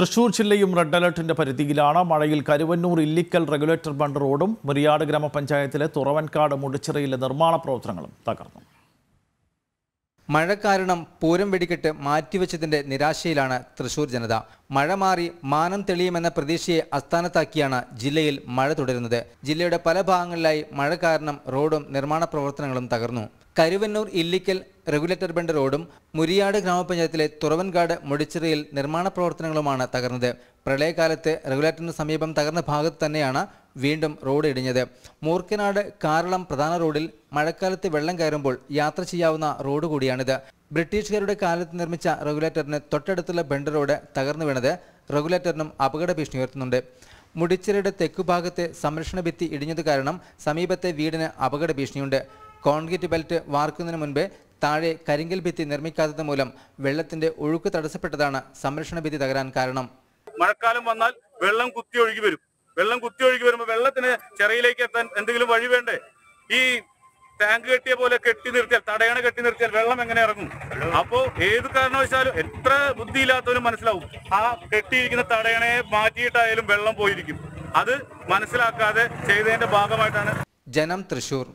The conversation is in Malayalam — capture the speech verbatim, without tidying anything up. തൃശൂർ ജില്ലയും റെഡ് അലർട്ടിന്റെ പരിധിയിലാണ്. മഴയിൽ കരുവന്നൂർ ഇല്ലിക്കൽ റെഗുലേറ്റർ ബണ്ട് റോഡും മുരിയാട് ഗ്രാമപഞ്ചായത്തിലെ തുറവൻകാട് മുടിച്ചിറയിലെ നിർമ്മാണ പ്രവർത്തനങ്ങളും തകർന്നു. മഴ കാരണം പൂരം വെടിക്കെട്ട് മാറ്റിവെച്ചതിന്റെ നിരാശയിലാണ് തൃശൂർ ജനത. മഴ മാറി മാനം തെളിയുമെന്ന പ്രതീക്ഷയെ അസ്ഥാനത്താക്കിയാണ് ജില്ലയിൽ മഴ തുടരുന്നത്. ജില്ലയുടെ പല ഭാഗങ്ങളിലായി മഴ കാരണം റോഡും നിർമ്മാണ പ്രവർത്തനങ്ങളും തകർന്നു. കരുവന്നൂർ ഇല്ലിക്കൽ റെഗുലേറ്റർ ബണ്ട് റോഡും മുരിയാട് ഗ്രാമപഞ്ചായത്തിലെ തുറവൻകാട് മുടിച്ചിറയിൽ നിർമ്മാണ പ്രവർത്തനങ്ങളുമാണ് തകർന്നത്. പ്രളയകാലത്ത് റെഗുലേറ്ററിന് സമീപം തകർന്ന ഭാഗത്ത് തന്നെയാണ് വീണ്ടും റോഡ് ഇടിഞ്ഞത്. മൂർക്കനാട് കാരളം പ്രധാന റോഡിൽ മഴക്കാലത്ത് വെള്ളം കയറുമ്പോൾ യാത്ര ചെയ്യാവുന്ന റോഡ് കൂടിയാണിത്. ബ്രിട്ടീഷുകാരുടെ കാലത്ത് നിർമ്മിച്ച റെഗുലേറ്ററിന് തൊട്ടടുത്തുള്ള ബണ്ട് റോഡ് തകർന്നു വീണത് റെഗുലേറ്ററിനും അപകട ഭീഷണി ഉയർത്തുന്നുണ്ട്. മുടിച്ചിറയുടെ തെക്കുഭാഗത്തെ സംരക്ഷണ ഭിത്തി ഇടിഞ്ഞത് കാരണം സമീപത്തെ വീടിന് അപകട ഭീഷണിയുണ്ട്. കോൺക്രീറ്റ് ബെൽറ്റ് വാർക്കുന്നതിന് മുൻപ് താഴെ കരിങ്കൽ ഭിത്തി നിർമ്മിക്കാത്തത് മൂലം വെള്ളത്തിന്റെ ഒഴുക്ക് തടസ്സപ്പെട്ടതാണ് സംരക്ഷണ ഭിത്തി തകരാൻ കാരണം. മഴക്കാലം വന്നാൽ വെള്ളം കുത്തി ഒഴുകി വരും. വെള്ളം കുത്തി ഒഴുകി വരുമ്പോൾ വെള്ളത്തിന് ചെറിയിലേക്ക് എത്താൻ എന്തെങ്കിലും വഴി വേണ്ടേ? ഈ ടാങ്ക് കെട്ടിയ പോലെ കെട്ടി നിർത്തിയാൽ, തടയണ കെട്ടി നിർത്തിയാൽ വെള്ളം എങ്ങനെ ഇറങ്ങും? അപ്പോൾ ഏത് കാരണവശാലും എത്ര ബുദ്ധിയില്ലാത്തവരും മനസ്സിലാവും, ആ കെട്ടിയിരിക്കുന്ന തടയണയെ മാറ്റിയിട്ടായാലും വെള്ളം പോയിരിക്കും. അത് മനസ്സിലാക്കാതെ ചെയ്തതിന്റെ ഭാഗമായിട്ടാണ് ജനം തൃശൂർ.